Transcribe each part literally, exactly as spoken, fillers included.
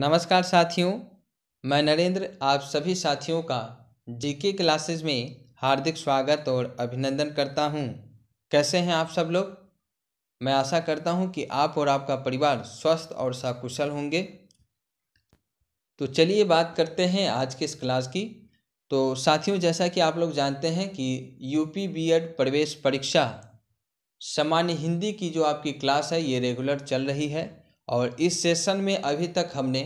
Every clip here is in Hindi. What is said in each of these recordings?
नमस्कार साथियों, मैं नरेंद्र आप सभी साथियों का जीके क्लासेस में हार्दिक स्वागत और अभिनंदन करता हूं। कैसे हैं आप सब लोग? मैं आशा करता हूं कि आप और आपका परिवार स्वस्थ और सकुशल होंगे। तो चलिए बात करते हैं आज के इस क्लास की। तो साथियों, जैसा कि आप लोग जानते हैं कि यूपी बीएड प्रवेश परीक्षा सामान्य हिंदी की जो आपकी क्लास है ये रेगुलर चल रही है और इस सेशन में अभी तक हमने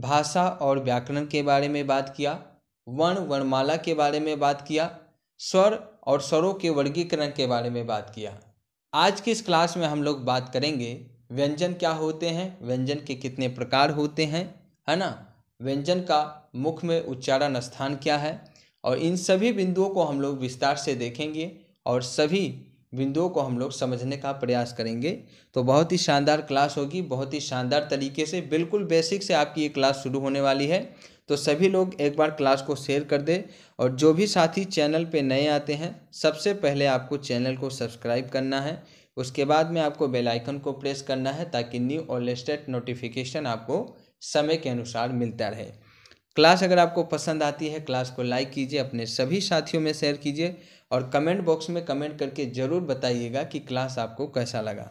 भाषा और व्याकरण के बारे में बात किया, वर्ण वर्णमाला के बारे में बात किया, स्वर और स्वरों के वर्गीकरण के बारे में बात किया। आज की इस क्लास में हम लोग बात करेंगे व्यंजन क्या होते हैं, व्यंजन के कितने प्रकार होते हैं, है ना, व्यंजन का मुख में उच्चारण स्थान क्या है, और इन सभी बिंदुओं को हम लोग विस्तार से देखेंगे और सभी बिंदुओं को हम लोग समझने का प्रयास करेंगे। तो बहुत ही शानदार क्लास होगी, बहुत ही शानदार तरीके से बिल्कुल बेसिक से आपकी ये क्लास शुरू होने वाली है। तो सभी लोग एक बार क्लास को शेयर कर दें और जो भी साथी चैनल पे नए आते हैं सबसे पहले आपको चैनल को सब्सक्राइब करना है, उसके बाद में आपको बेल आइकन को प्रेस करना है ताकि न्यू और लेटेस्ट नोटिफिकेशन आपको समय के अनुसार मिलता रहे। क्लास अगर आपको पसंद आती है क्लास को लाइक कीजिए, अपने सभी साथियों में शेयर कीजिए और कमेंट बॉक्स में कमेंट करके ज़रूर बताइएगा कि क्लास आपको कैसा लगा।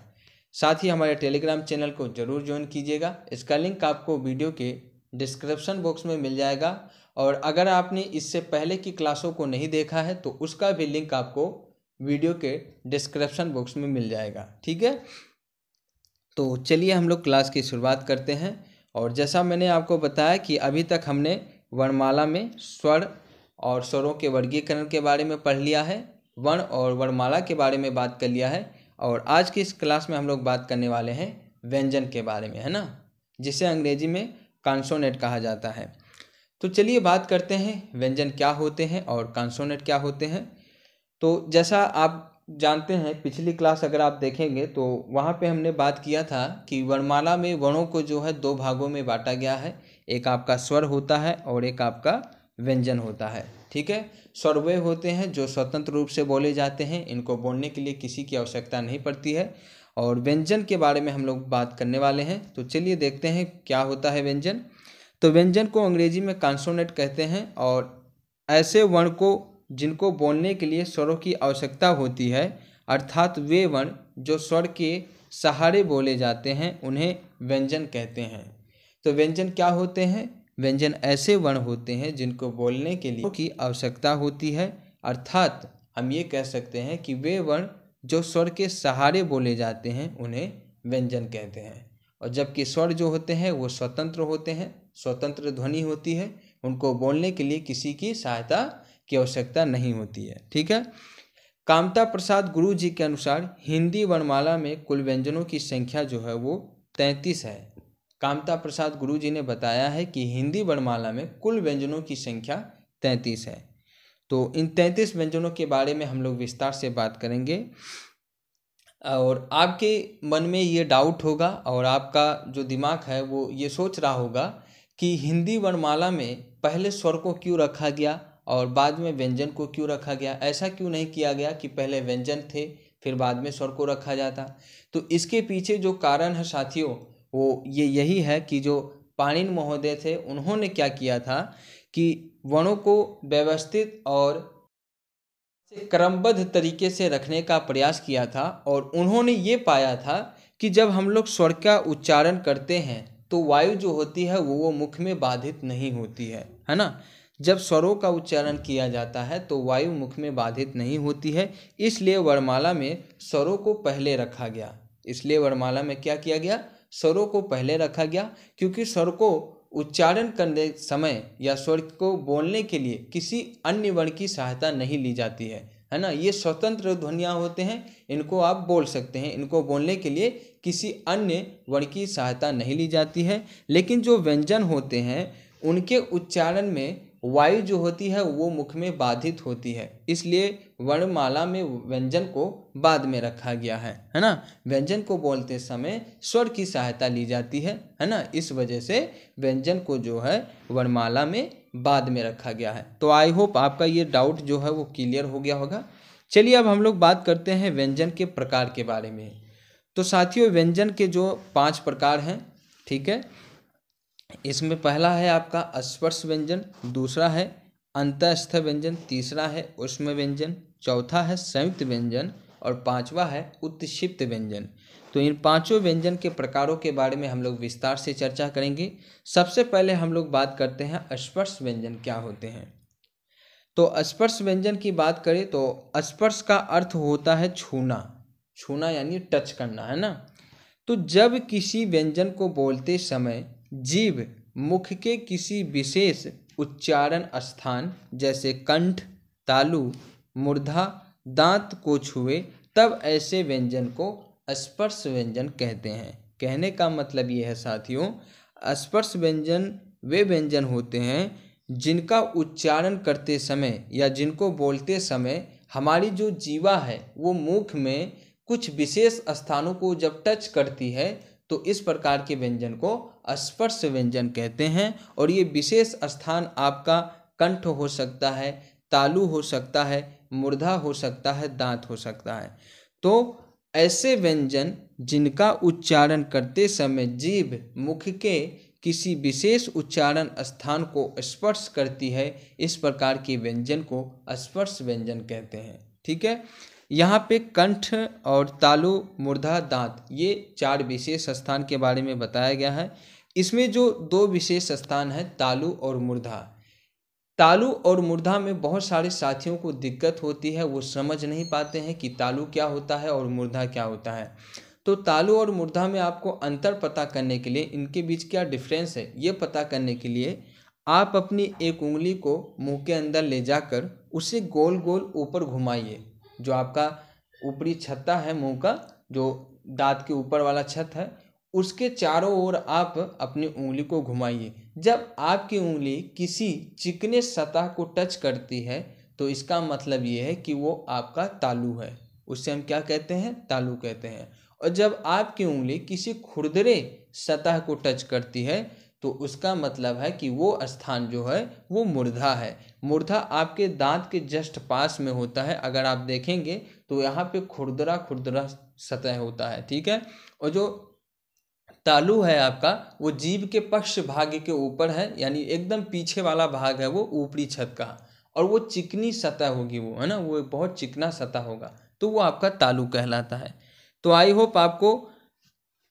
साथ ही हमारे टेलीग्राम चैनल को ज़रूर ज्वाइन कीजिएगा, इसका लिंक आपको वीडियो के डिस्क्रिप्शन बॉक्स में मिल जाएगा। और अगर आपने इससे पहले की क्लासों को नहीं देखा है तो उसका भी लिंक आपको वीडियो के डिस्क्रिप्शन बॉक्स में मिल जाएगा, ठीक है। तो चलिए हम लोग क्लास की शुरुआत करते हैं। और जैसा मैंने आपको बताया कि अभी तक हमने वर्णमाला में स्वर और स्वरों के वर्गीकरण के बारे में पढ़ लिया है, वर्ण और वर्णमाला के बारे में बात कर लिया है, और आज की इस क्लास में हम लोग बात करने वाले हैं व्यंजन के बारे में, है ना, जिसे अंग्रेजी में कॉन्सोनेंट कहा जाता है। तो चलिए बात करते हैं व्यंजन क्या होते हैं और कॉन्सोनेंट क्या होते हैं। तो जैसा आप जानते हैं पिछली क्लास अगर आप देखेंगे तो वहाँ पे हमने बात किया था कि वर्णमाला में वर्णों को जो है दो भागों में बांटा गया है, एक आपका स्वर होता है और एक आपका व्यंजन होता है, ठीक है। स्वर वे होते हैं जो स्वतंत्र रूप से बोले जाते हैं, इनको बोलने के लिए किसी की आवश्यकता नहीं पड़ती है। और व्यंजन के बारे में हम लोग बात करने वाले हैं, तो चलिए देखते हैं क्या होता है व्यंजन। तो व्यंजन को अंग्रेजी में कॉन्सोनेंट कहते हैं और ऐसे वर्ण को जिनको बोलने के लिए स्वरों की आवश्यकता होती है, अर्थात वे वर्ण जो स्वर के सहारे बोले जाते हैं उन्हें व्यंजन कहते हैं। तो व्यंजन क्या होते हैं? व्यंजन ऐसे वर्ण होते हैं जिनको बोलने के लिए की आवश्यकता होती है, अर्थात हम ये कह सकते हैं कि वे वर्ण जो स्वर के सहारे बोले जाते हैं उन्हें व्यंजन कहते हैं। और जबकि स्वर जो होते हैं वो स्वतंत्र होते हैं, स्वतंत्र ध्वनि होती है, उनको बोलने के लिए किसी की सहायता की आवश्यकता नहीं होती है, ठीक है। कामता प्रसाद गुरु जी के अनुसार हिंदी वर्णमाला में कुल व्यंजनों की संख्या जो है वो तैंतीस है। कामता प्रसाद गुरु जी ने बताया है कि हिंदी वर्णमाला में कुल व्यंजनों की संख्या तैंतीस है। तो इन तैंतीस व्यंजनों के बारे में हम लोग विस्तार से बात करेंगे। और आपके मन में ये डाउट होगा और आपका जो दिमाग है वो ये सोच रहा होगा कि हिंदी वर्णमाला में पहले स्वर को क्यों रखा गया और बाद में व्यंजन को क्यों रखा गया, ऐसा क्यों नहीं किया गया कि पहले व्यंजन थे फिर बाद में स्वर को रखा जाता। तो इसके पीछे जो कारण है साथियों वो ये यही है कि जो पाणिनि महोदय थे उन्होंने क्या किया था कि वर्णों को व्यवस्थित और क्रमबद्ध तरीके से रखने का प्रयास किया था, और उन्होंने ये पाया था कि जब हम लोग स्वर का उच्चारण करते हैं तो वायु जो होती है वो वो मुख में बाधित नहीं होती है, है ना। जब स्वरों का उच्चारण किया जाता है तो वायु मुख में बाधित नहीं होती है, इसलिए वर्णमाला में स्वरों को पहले रखा गया। इसलिए वर्णमाला में क्या किया गया? स्वरों को पहले रखा गया, क्योंकि स्वर को उच्चारण करने समय या स्वर को बोलने के लिए किसी अन्य वर्ण की सहायता नहीं ली जाती है, है ना। ये स्वतंत्र ध्वनियाँ होते हैं, इनको आप बोल सकते हैं, इनको बोलने के लिए किसी अन्य वर्ण की सहायता नहीं ली जाती है। लेकिन जो व्यंजन होते हैं उनके उच्चारण में वायु जो होती है वो मुख में बाधित होती है, इसलिए वर्णमाला में व्यंजन को बाद में रखा गया है, है ना। व्यंजन को बोलते समय स्वर की सहायता ली जाती है, है ना, इस वजह से व्यंजन को जो है वर्णमाला में बाद में रखा गया है। तो आई होप आपका ये डाउट जो है वो क्लियर हो गया होगा। चलिए अब हम लोग बात करते हैं व्यंजन के प्रकार के बारे में। तो साथियों, व्यंजन के जो पाँच प्रकार हैं, ठीक है, इसमें पहला है आपका अस्पर्श व्यंजन, दूसरा है अंतस्थ व्यंजन, तीसरा है उष्म व्यंजन, चौथा है संयुक्त व्यंजन और पांचवा है उत्क्षिप्त व्यंजन। तो इन पांचों व्यंजन के प्रकारों के बारे में हम लोग विस्तार से चर्चा करेंगे। सबसे पहले हम लोग बात करते हैं अस्पर्श व्यंजन क्या होते हैं। तो स्पर्श व्यंजन की बात करें तो स्पर्श का अर्थ होता है छूना, छूना यानी टच करना, है ना। तो जब किसी व्यंजन को बोलते समय जीभ मुख के किसी विशेष उच्चारण स्थान जैसे कंठ, तालु, मूर्धा, दांत को छुए तब ऐसे व्यंजन को स्पर्श व्यंजन कहते हैं। कहने का मतलब ये है साथियों, स्पर्श व्यंजन वे व्यंजन होते हैं जिनका उच्चारण करते समय या जिनको बोलते समय हमारी जो जीवा है वो मुख में कुछ विशेष स्थानों को जब टच करती है तो इस प्रकार के व्यंजन को स्पर्श व्यंजन कहते हैं। और ये विशेष स्थान आपका कंठ हो सकता है, तालु हो सकता है, मूर्धा हो सकता है, दांत हो सकता है। तो ऐसे व्यंजन जिनका उच्चारण करते समय जीभ मुख के किसी विशेष उच्चारण स्थान को स्पर्श करती है, इस प्रकार के व्यंजन को स्पर्श व्यंजन कहते हैं। ठीक है, यहाँ पे कंठ और तालु, मूर्धा, दांत ये चार विशेष स्थान के बारे में बताया गया है। इसमें जो दो विशेष स्थान है तालु और मूर्धा, तालु और मूर्धा में बहुत सारे साथियों को दिक्कत होती है, वो समझ नहीं पाते हैं कि तालु क्या होता है और मूर्धा क्या होता है। तो तालु और मूर्धा में आपको अंतर पता करने के लिए, इनके बीच क्या डिफरेंस है ये पता करने के लिए आप अपनी एक उंगली को मुंह के अंदर ले जाकर उसे गोल गोल ऊपर घुमाइए। जो आपका ऊपरी छत्ता है मुंह का, जो दांत के ऊपर वाला छत है, उसके चारों ओर आप अपनी उंगली को घुमाइए। जब आपकी उंगली किसी चिकने सतह को टच करती है तो इसका मतलब ये है कि वो आपका तालु है, उससे हम क्या कहते हैं, तालु कहते हैं। और जब आपकी उंगली किसी खुरदरे सतह को टच करती है तो उसका मतलब है कि वो स्थान जो है वो मूर्धा है। मूर्धा आपके दांत के जस्ट पास में होता है, अगर आप देखेंगे तो यहाँ पे खुरदरा खुरदरा सतह होता है। ठीक है, और जो तालु है आपका वो जीभ के पक्ष भाग के ऊपर है, यानी एकदम पीछे वाला भाग है वो ऊपरी छत का, और वो चिकनी सतह होगी वो, है ना, वो बहुत चिकना सतह होगा, तो वो आपका तालु कहलाता है। तो आई होप आपको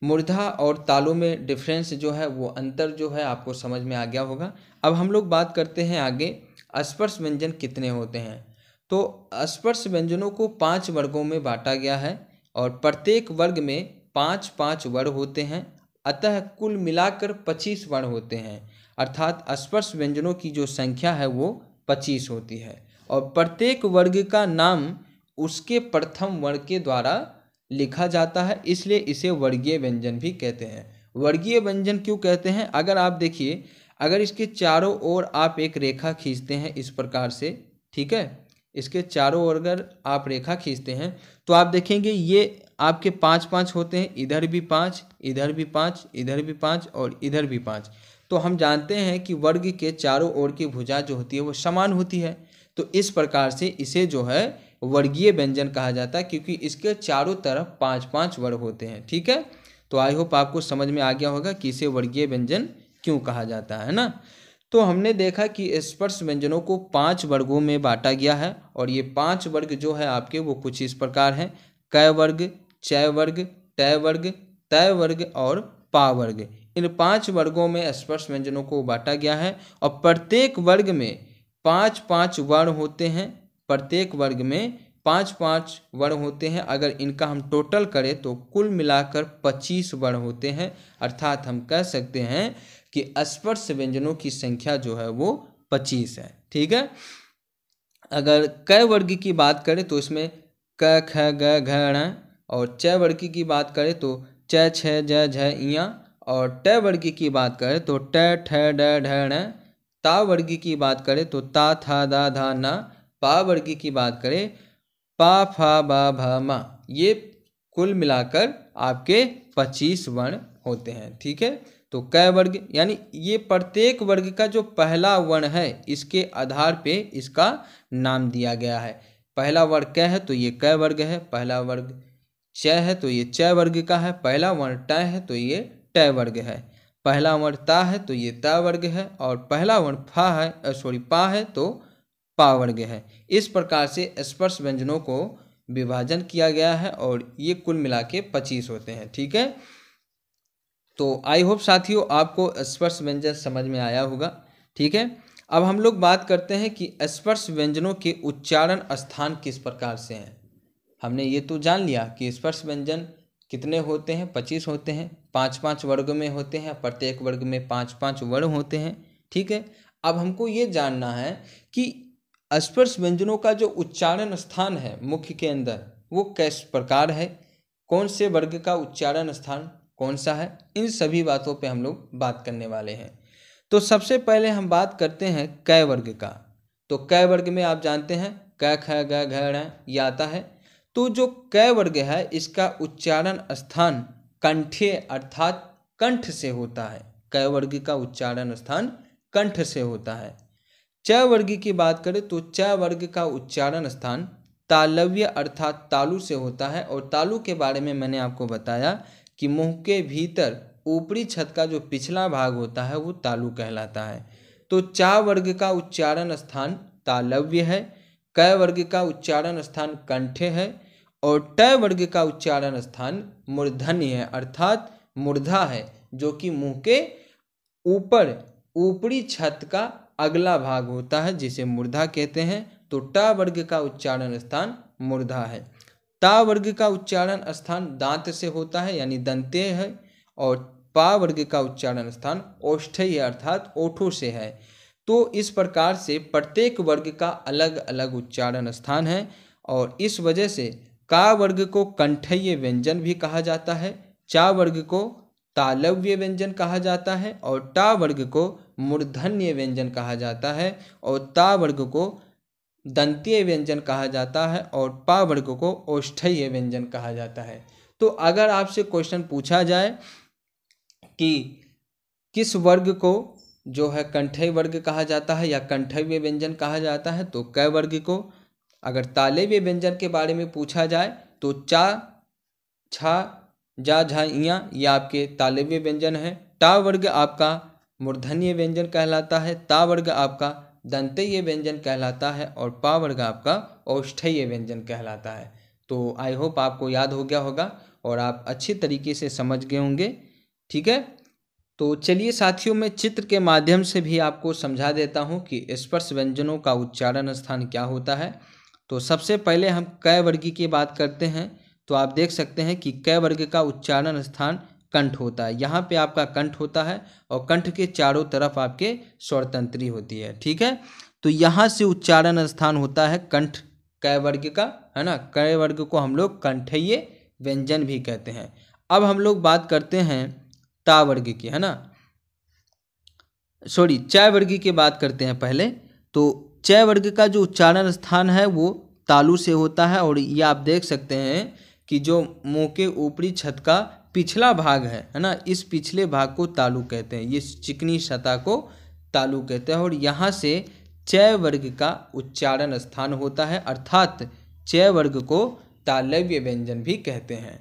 मूर्धा और तालु में डिफरेंस जो है वो अंतर जो है आपको समझ में आ गया होगा। अब हम लोग बात करते हैं आगे स्पर्श व्यंजन कितने होते हैं। तो स्पर्श व्यंजनों को पांच वर्गों में बांटा गया है और प्रत्येक वर्ग में पांच पांच वर्ण होते हैं, अतः कुल मिलाकर पच्चीस वर्ण होते हैं। अर्थात स्पर्श व्यंजनों की जो संख्या है वो पच्चीस होती है और प्रत्येक वर्ग का नाम उसके प्रथम वर्ण के द्वारा लिखा जाता है, इसलिए इसे वर्गीय व्यंजन भी कहते हैं। वर्गीय व्यंजन क्यों कहते हैं, अगर आप देखिए, अगर इसके चारों ओर आप एक रेखा खींचते हैं इस प्रकार से, ठीक है, इसके चारों ओर अगर आप रेखा खींचते हैं तो आप देखेंगे ये आपके पाँच पाँच होते हैं, इधर भी पाँच, इधर भी पाँच, इधर भी पाँच और इधर भी पाँच। तो हम जानते हैं कि वर्ग के चारों ओर की भुजा जो होती है वो समान होती है, तो इस प्रकार से इसे जो है वर्गीय व्यंजन कहा जाता है, क्योंकि इसके चारों तरफ पांच पांच वर्ग होते हैं। ठीक है, तो आई होप आपको समझ में आ गया होगा कि इसे वर्गीय व्यंजन क्यों कहा जाता है ना। तो हमने देखा कि स्पर्श व्यंजनों को पांच वर्गों में बांटा गया है और ये पांच वर्ग जो है आपके वो कुछ इस प्रकार हैं, क वर्ग, च वर्ग, ट वर्ग, तय वर्ग और पा वर्ग। इन पांच वर्गों में स्पर्श व्यंजनों को बांटा गया है और प्रत्येक वर्ग में पांच पांच वर्ण होते हैं, प्रत्येक वर्ग में पाँच पाँच वर्ण होते हैं। अगर इनका हम टोटल करें तो कुल मिलाकर पच्चीस वर्ण होते हैं, अर्थात हम कह सकते हैं कि स्पर्श व्यंजनों की संख्या जो है वो पच्चीस है। ठीक है, अगर क वर्ग की बात करें तो इसमें क, ख, ग, घ, ण और च वर्ग की बात करें तो च, छ, ज, झ, ञ और ट वर्ग की बात करें तो ट, ठ, ड, ढ, ण। ता वर्ग की बात करें तो ता, था, दा, धा, ना। पा वर्गी की बात करें पा, फा, बा, भा, मा। ये कुल मिलाकर आपके पच्चीस वर्ण होते हैं। ठीक है, तो क वर्ग यानी ये प्रत्येक वर्ग का जो पहला वर्ण है इसके आधार पे इसका नाम दिया गया है। पहला वर्ण क है तो ये क वर्ग है, पहला वर्ग च है तो ये च वर्ग का है, पहला वर्ण ट है तो ये ट वर्ग है। पहला वर्ण ता है तो ये ता वर्ग है, और पहला वर्ण फा है सॉरी पा है तो पा वर्ग है। इस प्रकार से स्पर्श व्यंजनों को विभाजन किया गया है और ये कुल मिला के पच्चीस होते हैं। ठीक है, तो आई होप साथियों आपको स्पर्श व्यंजन समझ में आया होगा। ठीक है, अब हम लोग बात करते हैं कि स्पर्श व्यंजनों के उच्चारण स्थान किस प्रकार से हैं। हमने ये तो जान लिया कि स्पर्श व्यंजन कितने होते हैं, पच्चीस होते हैं, पाँच पाँच वर्ग में होते हैं, प्रत्येक वर्ग में पाँच पाँच वर्ण होते हैं। ठीक है, अब हमको ये जानना है कि स्पर्श व्यंजनों का जो उच्चारण स्थान है मुख्य के अंदर वो किस प्रकार है, कौन से वर्ग का उच्चारण स्थान कौन सा है, इन सभी बातों पे हम लोग बात करने वाले हैं। तो सबसे पहले हम बात करते हैं क वर्ग का। तो क वर्ग में आप जानते हैं क ख ग घ ङ ये आता है। तो जो क वर्ग है इसका उच्चारण स्थान कंठे अर्थात कंठ से होता है। क वर्ग का उच्चारण स्थान कंठ से होता है। च वर्ग की बात करें तो च वर्ग का उच्चारण स्थान तालव्य अर्थात तालु से होता है, और तालु के बारे में मैंने आपको बताया कि मुंह के भीतर ऊपरी छत का जो पिछला भाग होता है वो तालु कहलाता है। तो चा वर्ग का उच्चारण स्थान तालव्य है, क वर्ग का उच्चारण स्थान कंठे है, और ट वर्ग का उच्चारण स्थान मूर्धन्य है अर्थात मूर्धा है, जो कि मुंह के ऊपर ऊपरी छत का अगला भाग होता है जिसे मूर्धा कहते हैं। तो ट वर्ग का उच्चारण स्थान मूर्धा है। ता वर्ग का उच्चारण स्थान दांत से होता है यानी दंते है, और पा वर्ग का उच्चारण स्थान ओष्ठ्य अर्थात ओठों से है। तो इस प्रकार से प्रत्येक वर्ग का अलग अलग उच्चारण स्थान है, और इस वजह से का वर्ग को कंठीय व्यंजन भी कहा जाता है, चा वर्ग को तालव्य व्यंजन कहा जाता है, और टा वर्ग को मूर्धन्य व्यंजन कहा जाता है, और ता वर्ग को दंतीय व्यंजन कहा जाता है, और पा वर्ग को ओष्ठ्य व्यंजन कहा जाता है। तो अगर आपसे क्वेश्चन पूछा जाए कि किस वर्ग को जो है कंठय वर्ग कहा जाता है या कंठव्य व्यंजन कहा जाता है तो क वर्ग को। अगर तालव्य व्यंजन के बारे में पूछा जाए तो चा छा जा झा इया ये आपके तालव्य व्यंजन है। टा वर्ग आपका मूर्धन्य व्यंजन कहलाता है, ता वर्ग आपका दंतेय व्यंजन कहलाता है, और पा वर्ग आपका ओष्ठ्य व्यंजन कहलाता है। तो आई होप आपको याद हो गया होगा और आप अच्छे तरीके से समझ गए होंगे। ठीक है, तो चलिए साथियों मैं चित्र के माध्यम से भी आपको समझा देता हूं कि स्पर्श व्यंजनों का उच्चारण स्थान क्या होता है। तो सबसे पहले हम क वर्ग की बात करते हैं। तो आप देख सकते हैं कि क वर्ग का उच्चारण स्थान कंठ होता है। यहाँ पे आपका कंठ होता है और कंठ के चारों तरफ आपके स्वरतंत्री होती है। ठीक है, तो यहाँ से उच्चारण स्थान होता है कंठ क वर्ग का, है ना। क वर्ग को हम लोग कंठीय व्यंजन भी कहते हैं। अब हम लोग बात करते हैं ता वर्ग की, है ना, सॉरी च वर्ग की बात करते हैं पहले। तो च वर्ग का जो उच्चारण स्थान है वो तालु से होता है, और ये आप देख सकते हैं कि जो मुँह के ऊपरी छत का पिछला भाग है, है ना, इस पिछले भाग को तालु कहते हैं, ये चिकनी सतह को तालु कहते हैं, और यहाँ से च वर्ग का उच्चारण स्थान होता है अर्थात च वर्ग को तालव्य व्यंजन भी कहते हैं।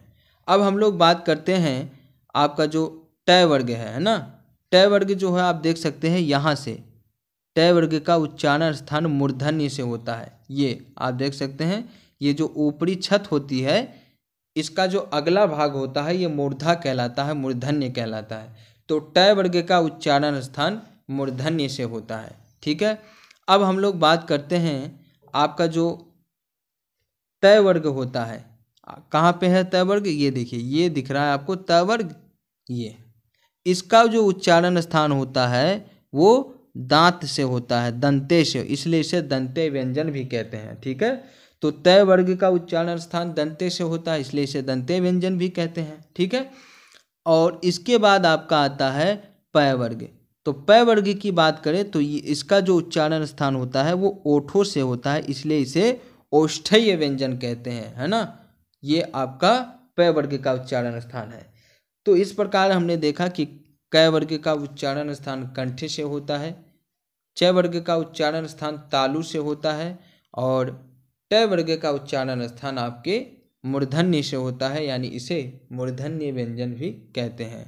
अब हम लोग बात करते हैं आपका जो ट वर्ग है, है ना। ट वर्ग जो है आप देख सकते हैं यहाँ से ट वर्ग का उच्चारण स्थान मूर्धन्य से होता है। ये आप देख सकते हैं ये जो ऊपरी छत होती है इसका जो अगला भाग होता है ये मूर्धा कहलाता है, मूर्धन्य कहलाता है। तो ट वर्ग का उच्चारण स्थान मूर्धन्य से होता है। ठीक है, अब हम लोग बात करते हैं आपका जो ट वर्ग होता है कहाँ पे है ट वर्ग, ये देखिए ये दिख रहा है आपको ट वर्ग, ये इसका जो उच्चारण स्थान होता है वो दांत से होता है, दंते से, इसलिए इसे दंते व्यंजन भी कहते हैं। ठीक है, तो ट वर्ग का उच्चारण स्थान दंते से होता है इसलिए इसे दंते व्यंजन भी कहते हैं। ठीक है, और इसके बाद आपका आता है प वर्ग। तो प वर्ग की बात करें तो ये इसका जो उच्चारण स्थान होता है वो ओठों से होता है इसलिए इसे ओष्ठ्य व्यंजन कहते हैं, है ना। ये आपका प वर्ग का उच्चारण स्थान है। तो इस प्रकार हमने देखा कि क वर्ग का उच्चारण स्थान कंठ से होता है, च वर्ग का उच्चारण स्थान तालु से होता है, और ट वर्ग का उच्चारण स्थान आपके मूर्धन्य से होता है यानी इसे मूर्धन्य व्यंजन भी कहते हैं।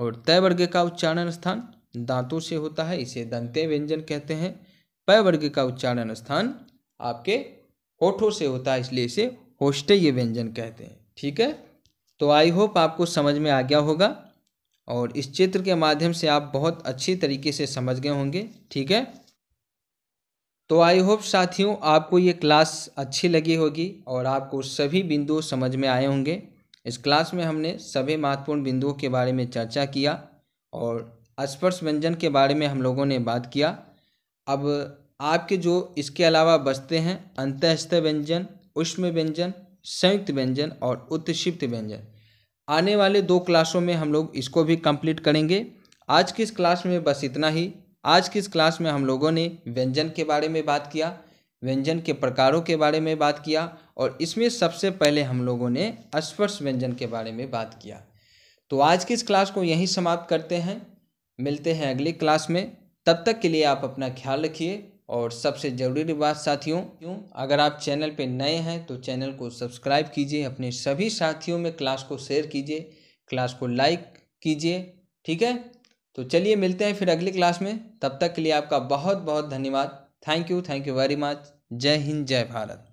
और तय वर्ग का उच्चारण स्थान दांतों से होता है, इसे दंते व्यंजन कहते हैं। पय वर्ग का उच्चारण स्थान आपके होठों से होता है, इसलिए इसे होष्टेय व्यंजन कहते हैं। ठीक है, तो आई होप आपको समझ में आ गया होगा और इस चित्र के माध्यम से आप बहुत अच्छी तरीके से समझ गए होंगे। ठीक है, तो आई होप साथियों आपको ये क्लास अच्छी लगी होगी और आपको सभी बिंदु समझ में आए होंगे। इस क्लास में हमने सभी महत्वपूर्ण बिंदुओं के बारे में चर्चा किया और स्पर्श व्यंजन के बारे में हम लोगों ने बात किया। अब आपके जो इसके अलावा बचते हैं अंतःस्थ व्यंजन, उष्म व्यंजन, संयुक्त व्यंजन और उत्क्षिप्त व्यंजन, आने वाले दो क्लासों में हम लोग इसको भी कंप्लीट करेंगे। आज की इस क्लास में बस इतना ही। आज की इस क्लास में हम लोगों ने व्यंजन के बारे में बात किया, व्यंजन के प्रकारों के बारे में बात किया और इसमें सबसे पहले हम लोगों ने स्पर्श व्यंजन के बारे में बात किया। तो आज की इस क्लास को यहीं समाप्त करते हैं, मिलते हैं अगली क्लास में। तब तक के लिए आप अपना ख्याल रखिए और सबसे ज़रूरी बात साथियों, क्यों अगर आप चैनल पे नए हैं तो चैनल को सब्सक्राइब कीजिए, अपने सभी साथियों में क्लास को शेयर कीजिए, क्लास को लाइक कीजिए। ठीक है, तो चलिए मिलते हैं फिर अगली क्लास में। तब तक के लिए आपका बहुत बहुत धन्यवाद। Thank you, thank you very much. जय हिंद, जय भारत।